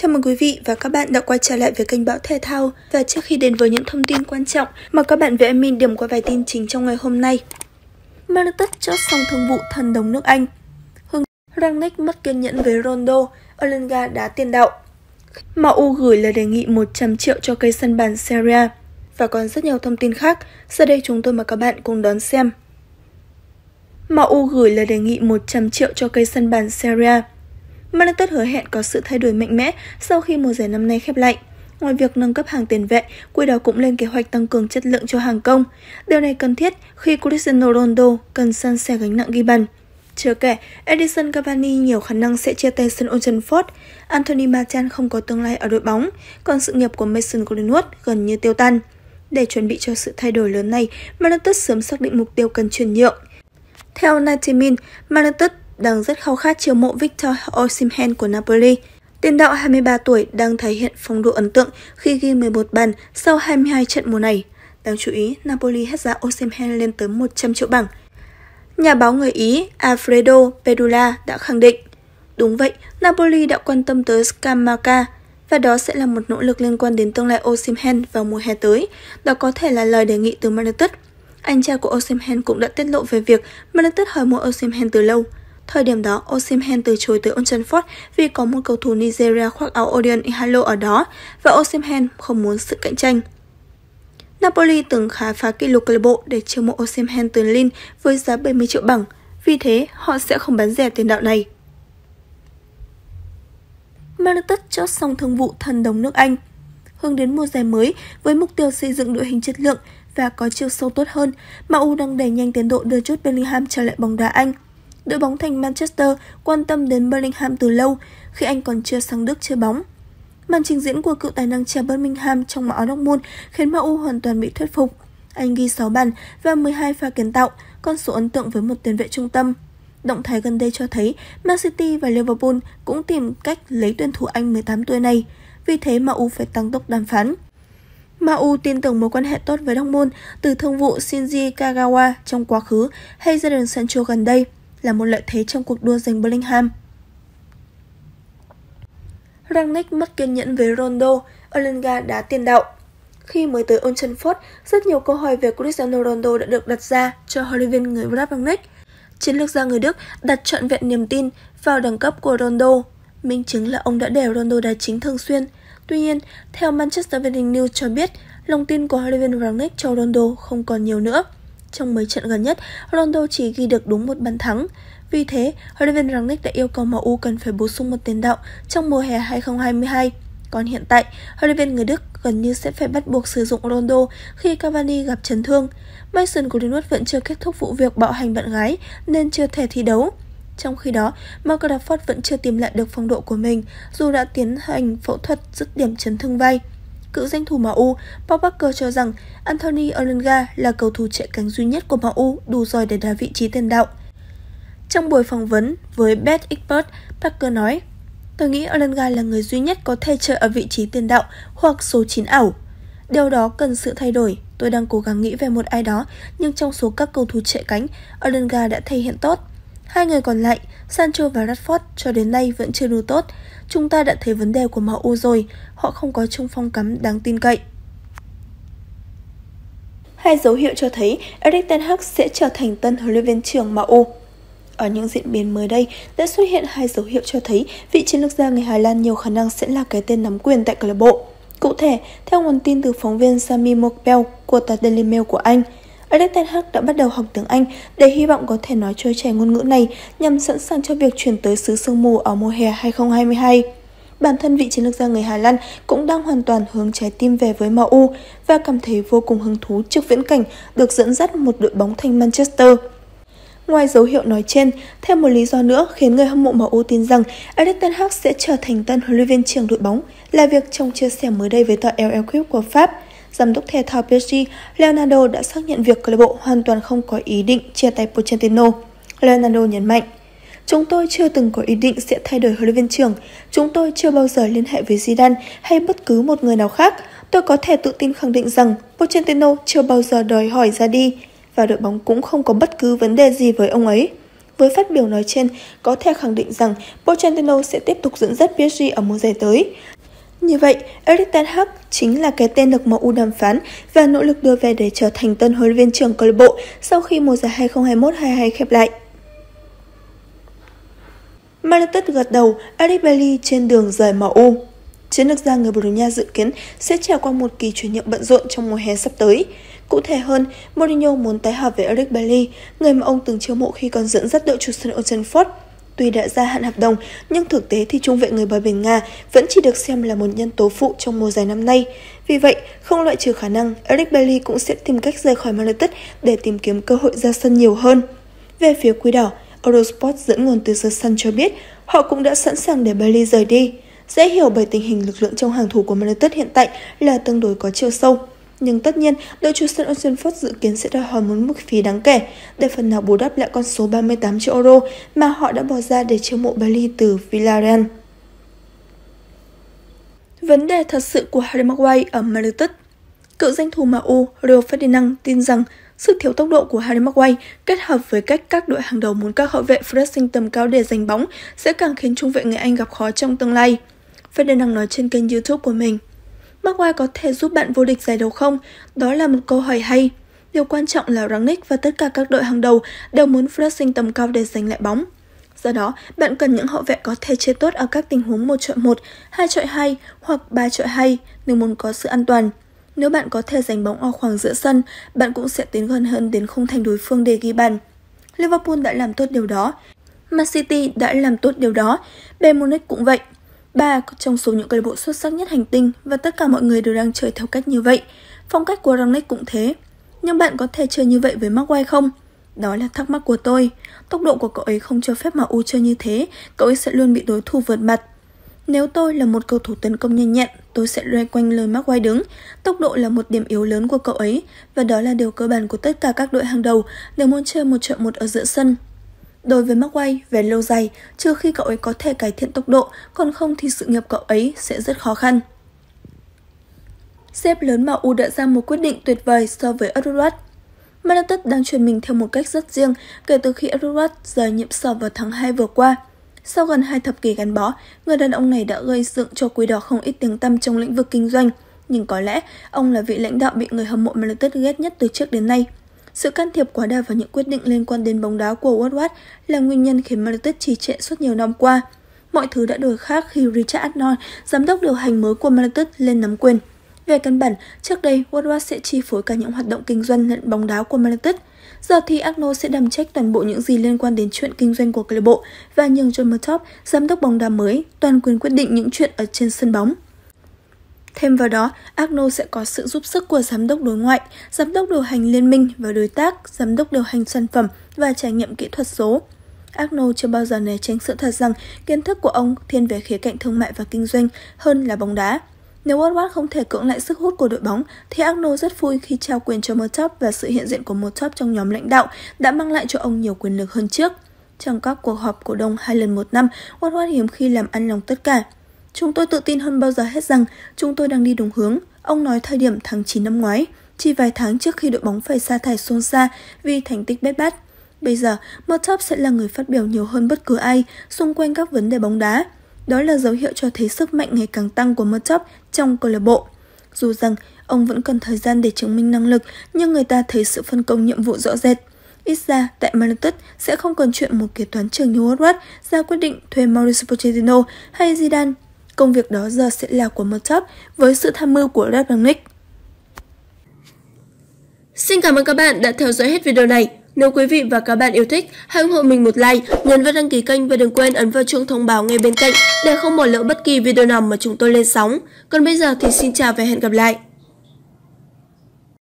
Chào mừng quý vị và các bạn đã quay trở lại với kênh Bão Thể Thao. Và trước khi đến với những thông tin quan trọng, mời các bạn với mình điểm qua vài tin chính trong ngày hôm nay. Man United chốt xong thương vụ thần đồng nước Anh. Rangnick mất kiên nhẫn với Ronaldo, Elanga đá tiền đạo. MU gửi lời đề nghị 100 triệu cho cây sân bàn Serie A. Và còn rất nhiều thông tin khác, sau đây chúng tôi mời các bạn cùng đón xem. MU gửi lời đề nghị 100 triệu cho cây sân bàn Serie A. Man United hứa hẹn có sự thay đổi mạnh mẽ sau khi mùa giải năm nay khép lại. Ngoài việc nâng cấp hàng tiền vệ, quỹ đó cũng lên kế hoạch tăng cường chất lượng cho hàng công. Điều này cần thiết khi Cristiano Ronaldo cần san sẻ gánh nặng ghi bàn. Chưa kể, Edison Cavani nhiều khả năng sẽ chia tay sân Old Trafford, Anthony Martial không có tương lai ở đội bóng, còn sự nghiệp của Mason Greenwood gần như tiêu tan. Để chuẩn bị cho sự thay đổi lớn này, Man United sớm xác định mục tiêu cần chuyển nhượng. Theo Nightmin, Man United đang rất khao khát chiêu mộ Victor Osimhen của Napoli. Tiền đạo 23 tuổi đang thể hiện phong độ ấn tượng khi ghi 11 bàn sau 22 trận mùa này. Đáng chú ý, Napoli hét giá Osimhen lên tới 100 triệu bảng. Nhà báo người Ý Alfredo Pedulla đã khẳng định, đúng vậy, Napoli đã quan tâm tới Scamacca và đó sẽ là một nỗ lực liên quan đến tương lai Osimhen vào mùa hè tới. Đó có thể là lời đề nghị từ Man United. Anh trai của Osimhen cũng đã tiết lộ về việc Man United hỏi mua Osimhen từ lâu. Thời điểm đó, Osimhen từ chối tới Old Trafford vì có một cầu thủ Nigeria khoác áo Odeon Ihalo ở đó và Osimhen không muốn sự cạnh tranh. Napoli từng khá phá kỷ lục câu lạc bộ để chiêu mộ Osimhen từ Lille với giá 70 triệu bảng, vì thế họ sẽ không bán rẻ tiền đạo này. Man United chốt xong thương vụ thần đồng nước Anh. Hướng đến mùa giải mới với mục tiêu xây dựng đội hình chất lượng và có chiều sâu tốt hơn, MU đang đẩy nhanh tiến độ đưa Jude Bellingham trở lại bóng đá Anh. Đội bóng thành Manchester quan tâm đến Bellingham từ lâu khi anh còn chưa sang Đức chơi bóng. Màn trình diễn của cựu tài năng trẻ Bellingham trong áo Dortmund khiến MU hoàn toàn bị thuyết phục. Anh ghi 6 bàn và 12 pha kiến tạo, con số ấn tượng với một tiền vệ trung tâm. Động thái gần đây cho thấy Man City và Liverpool cũng tìm cách lấy tuyển thủ Anh 18 tuổi này, vì thế MU phải tăng tốc đàm phán. MU tin tưởng mối quan hệ tốt với Dortmund từ thương vụ Shinji Kagawa trong quá khứ hay gia đình Sancho gần đây là một lợi thế trong cuộc đua giành Bellingham. Rangnick mất kiên nhẫn với Ronaldo, Elanga đá tiền đạo. Khi mới tới Old Trafford, rất nhiều câu hỏi về Cristiano Ronaldo đã được đặt ra cho huấn luyện viên người Pháp Rangnick. Chiến lược gia người Đức đặt trọn vẹn niềm tin vào đẳng cấp của Ronaldo, minh chứng là ông đã để Ronaldo đá chính thường xuyên. Tuy nhiên, theo Manchester Evening News cho biết, lòng tin của huấn luyện viên Rangnick cho Ronaldo không còn nhiều nữa. Trong mấy trận gần nhất, Ronaldo chỉ ghi được đúng một bàn thắng. Vì thế, huấn luyện viên Rangnick đã yêu cầu MU cần phải bổ sung một tiền đạo trong mùa hè 2022. Còn hiện tại, huấn luyện viên người Đức gần như sẽ phải bắt buộc sử dụng Ronaldo khi Cavani gặp chấn thương. Mason Greenwood vẫn chưa kết thúc vụ việc bạo hành bạn gái nên chưa thể thi đấu. Trong khi đó, Marcus Rashford vẫn chưa tìm lại được phong độ của mình dù đã tiến hành phẫu thuật dứt điểm chấn thương vai. Cựu danh thủ MU, Paul Parker cho rằng Anthony Elanga là cầu thủ chạy cánh duy nhất của MU đủ giỏi để đá vị trí tiền đạo. Trong buổi phỏng vấn với Bet Expert, Parker nói, tôi nghĩ Elanga là người duy nhất có thể chơi ở vị trí tiền đạo hoặc số 9 ảo. Điều đó cần sự thay đổi, tôi đang cố gắng nghĩ về một ai đó, nhưng trong số các cầu thủ chạy cánh, Elanga đã thể hiện tốt. Hai người còn lại, Sancho và Rashford cho đến nay vẫn chưa đủ tốt. Chúng ta đã thấy vấn đề của MU rồi, họ không có trung phong cắm đáng tin cậy. Hai dấu hiệu cho thấy Erik ten Hag sẽ trở thành tân huấn luyện viên trưởng MU. Ở những diễn biến mới đây, đã xuất hiện hai dấu hiệu cho thấy vị chiến lược gia người Hà Lan nhiều khả năng sẽ là cái tên nắm quyền tại câu lạc bộ. Cụ thể, theo nguồn tin từ phóng viên Sami Mokbel của tờ Daily Mail của Anh, Eric ten Hag đã bắt đầu học tiếng Anh để hy vọng có thể nói trôi chảy ngôn ngữ này nhằm sẵn sàng cho việc chuyển tới xứ sương mù ở mùa hè 2022. Bản thân vị chiến lược gia người Hà Lan cũng đang hoàn toàn hướng trái tim về với MU và cảm thấy vô cùng hứng thú trước viễn cảnh được dẫn dắt một đội bóng thành Manchester. Ngoài dấu hiệu nói trên, thêm một lý do nữa khiến người hâm mộ MU tin rằng Eric ten Hag sẽ trở thành tân huấn luyện viên trưởng đội bóng là việc trong chia sẻ mới đây với tờ L'Equipe của Pháp, giám đốc thể thao PSG Leonardo đã xác nhận việc câu lạc bộ hoàn toàn không có ý định chia tay Pochettino. Leonardo nhấn mạnh, chúng tôi chưa từng có ý định sẽ thay đổi huấn luyện viên trưởng, chúng tôi chưa bao giờ liên hệ với Zidane hay bất cứ một người nào khác. Tôi có thể tự tin khẳng định rằng Pochettino chưa bao giờ đòi hỏi ra đi và đội bóng cũng không có bất cứ vấn đề gì với ông ấy. Với phát biểu nói trên, có thể khẳng định rằng Pochettino sẽ tiếp tục dẫn dắt PSG ở mùa giải tới. Như vậy, Erik ten Hag chính là cái tên được MU đàm phán và nỗ lực đưa về để trở thành tân huấn luyện viên trưởng câu lạc bộ sau khi mùa giải 2021-22 khép lại. Man United gật đầu Eric Bailly trên đường rời MU. Chiến lược gia người Bồ Đào Nha dự kiến sẽ trải qua một kỳ chuyển nhượng bận rộn trong mùa hè sắp tới. Cụ thể hơn, Mourinho muốn tái hợp với Eric Bailly, người mà ông từng chiêu mộ khi còn dẫn dắt đội chủ sân Old Trafford. Tuy đã gia hạn hợp đồng, nhưng thực tế thì trung vệ người Bờ Biển Nga vẫn chỉ được xem là một nhân tố phụ trong mùa giải năm nay. Vì vậy, không loại trừ khả năng Eric Bailly cũng sẽ tìm cách rời khỏi Man United để tìm kiếm cơ hội ra sân nhiều hơn. Về phía Quỷ Đỏ, Eurosport dẫn nguồn từ The Sun cho biết họ cũng đã sẵn sàng để Bailly rời đi. Dễ hiểu bởi tình hình lực lượng trong hàng thủ của Man United hiện tại là tương đối có chiều sâu. Nhưng tất nhiên, đội chủ sân Old Trafford dự kiến sẽ đòi hỏi một mức phí đáng kể để phần nào bù đắp lại con số 38 triệu euro mà họ đã bỏ ra để chiêu mộ Bailly từ Villarreal. Vấn đề thật sự của Harry Maguire ở Man United. Cựu danh thủ MU Rio Ferdinand tin rằng sự thiếu tốc độ của Harry Maguire kết hợp với cách các đội hàng đầu muốn các hậu vệ pressing tầm cao để giành bóng sẽ càng khiến trung vệ người Anh gặp khó trong tương lai. Ferdinand nói trên kênh YouTube của mình. Maguire có thể giúp bạn vô địch giải đấu không? Đó là một câu hỏi hay. Điều quan trọng là Rangnick và tất cả các đội hàng đầu đều muốn pressing tầm cao để giành lại bóng. Do đó, bạn cần những hậu vệ có thể chơi tốt ở các tình huống 1-1, 2-2 hoặc 3-2 nếu muốn có sự an toàn. Nếu bạn có thể giành bóng ở khoảng giữa sân, bạn cũng sẽ tiến gần hơn đến khung thành đối phương để ghi bàn. Liverpool đã làm tốt điều đó. Man City đã làm tốt điều đó. Bayern Munich cũng vậy. 3 trong số những câu lạc bộ xuất sắc nhất hành tinh và tất cả mọi người đều đang chơi theo cách như vậy. Phong cách của Rangnick cũng thế. Nhưng bạn có thể chơi như vậy với Maguire không? Đó là thắc mắc của tôi. Tốc độ của cậu ấy không cho phép MU chơi như thế. Cậu ấy sẽ luôn bị đối thủ vượt mặt. Nếu tôi là một cầu thủ tấn công nhanh nhẹn, tôi sẽ loay quanh lời Maguire đứng. Tốc độ là một điểm yếu lớn của cậu ấy và đó là điều cơ bản của tất cả các đội hàng đầu đều muốn chơi 1-1 ở giữa sân. Đối với Maguire, về lâu dài, trừ khi cậu ấy có thể cải thiện tốc độ, còn không thì sự nghiệp cậu ấy sẽ rất khó khăn. Sếp lớn MU đã ra một quyết định tuyệt vời so với Edward. Man United đang chuyển mình theo một cách rất riêng kể từ khi Edward rời nhiệm sở vào tháng 2 vừa qua. Sau gần 2 thập kỷ gắn bó, người đàn ông này đã gây dựng cho Quỷ Đỏ không ít tiếng tăm trong lĩnh vực kinh doanh. Nhưng có lẽ, ông là vị lãnh đạo bị người hâm mộ Man United ghét nhất từ trước đến nay. Sự can thiệp quá đà vào những quyết định liên quan đến bóng đá của Woodward là nguyên nhân khiến Man United trì trệ suốt nhiều năm qua. Mọi thứ đã đổi khác khi Richard Arnold, giám đốc điều hành mới của Man United, lên nắm quyền. Về căn bản, trước đây Woodward sẽ chi phối cả những hoạt động kinh doanh lẫn bóng đá của Man United. Giờ thì Arnold sẽ đảm trách toàn bộ những gì liên quan đến chuyện kinh doanh của câu lạc bộ và nhường John Murtop, giám đốc bóng đá mới, toàn quyền quyết định những chuyện ở trên sân bóng. Thêm vào đó, Arnold sẽ có sự giúp sức của giám đốc đối ngoại, giám đốc điều hành liên minh và đối tác, giám đốc điều hành sản phẩm và trải nghiệm kỹ thuật số. Arnold chưa bao giờ né tránh sự thật rằng kiến thức của ông thiên về khía cạnh thương mại và kinh doanh hơn là bóng đá. Nếu Woodward không thể cưỡng lại sức hút của đội bóng, thì Arnold rất vui khi trao quyền cho Murtop và sự hiện diện của Murtop trong nhóm lãnh đạo đã mang lại cho ông nhiều quyền lực hơn trước. Trong các cuộc họp cổ đông 2 lần một năm, Woodward hiếm khi làm ăn lòng tất cả. Chúng tôi tự tin hơn bao giờ hết rằng chúng tôi đang đi đúng hướng, ông nói thời điểm tháng 9 năm ngoái, chỉ vài tháng trước khi đội bóng phải sa thải Son Sa vì thành tích bết bát. Bây giờ, Murtop sẽ là người phát biểu nhiều hơn bất cứ ai xung quanh các vấn đề bóng đá. Đó là dấu hiệu cho thấy sức mạnh ngày càng tăng của Murtop trong câu lạc bộ. Dù rằng ông vẫn cần thời gian để chứng minh năng lực, nhưng người ta thấy sự phân công nhiệm vụ rõ rệt. Ít ra, tại Man United sẽ không còn chuyện một kế toán trưởng như Woodward ra quyết định thuê Mauricio Pochettino hay Zidane. Công việc đó giờ sẽ là của Murtop với sự tham mưu của Rangnick. Xin cảm ơn các bạn đã theo dõi hết video này. Nếu quý vị và các bạn yêu thích, hãy ủng hộ mình một like, nhấn vào đăng ký kênh và đừng quên ấn vào chuông thông báo ngay bên cạnh để không bỏ lỡ bất kỳ video nào mà chúng tôi lên sóng. Còn bây giờ thì xin chào và hẹn gặp lại!